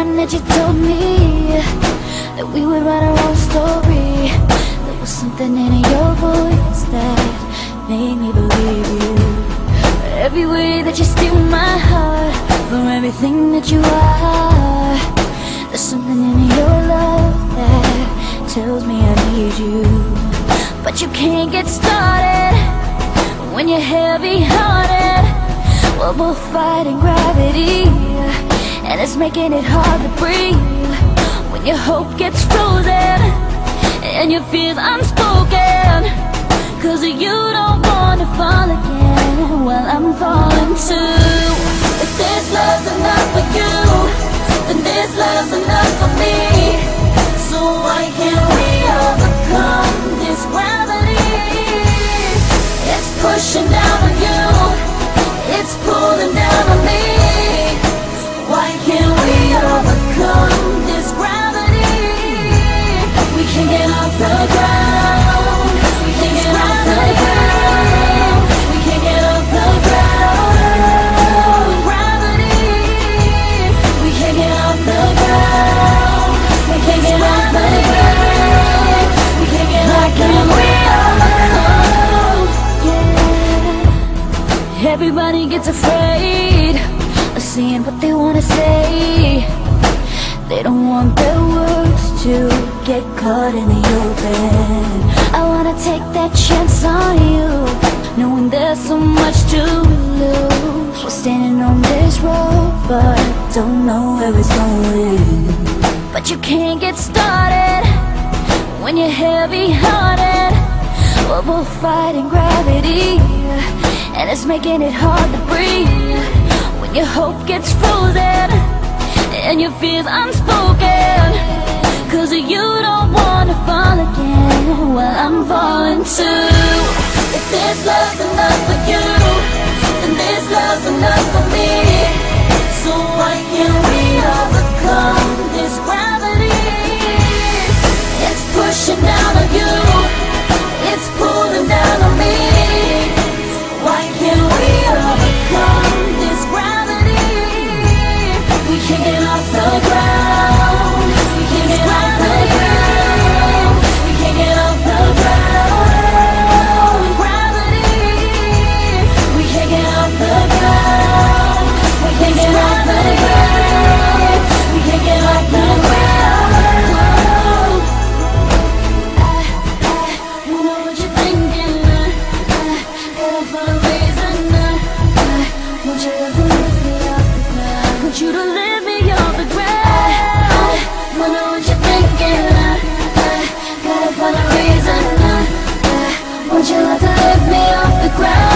time that you told me that we would write our own story, there was something in your voice that made me believe you. For every way that you steal my heart, for everything that you are, there's something in your love that tells me I need you. But you can't get started when you're heavy-hearted. Well, we're fighting gravity, and it's making it hard to breathe. When your hope gets frozen and your fears unspoken, 'cause you don't wanna fall again. Well, I'm falling too. If this love's enough for you, then this love's enough for me. So why can't we overcome this gravity? It's pushing down on you, it's pulling down on me. Why can't we overcome this gravity? We can't get off the ground. We can't get off the ground. We can't get off the ground. Gravity. We can't get off the ground. We can't get off the ground. We can't get off the ground. Yeah. Everybody gets afraid of seeing what they wanna say. They don't want their words to get caught in the open. I wanna take that chance on you, knowing there's so much to lose. We're standing on this road, but don't know where it's going. But you can't get started when you're heavy-hearted. We're both fighting gravity, and it's making it hard to breathe. When your hope gets frozen and your fears unspoken, 'cause you don't wanna fall again. Well, I'm falling too. If this love's enough for you, then this love's enough for me. So why can't we overcome this gravity? It's pushing down on you, it's pulling down on me. Why can't we overcome this gravity? We can't get off the ground. We can't get off the ground. We can't get off the ground. Gravity. We can't get off the ground. We can't get off the ground. We can't get off the ground. I don't know what you're thinking. I for a reason. I want you to lift me off the ground. I want you to lift me off the ground. I don't know what you're thinking. I got it for a reason. I want you to lift me off the ground.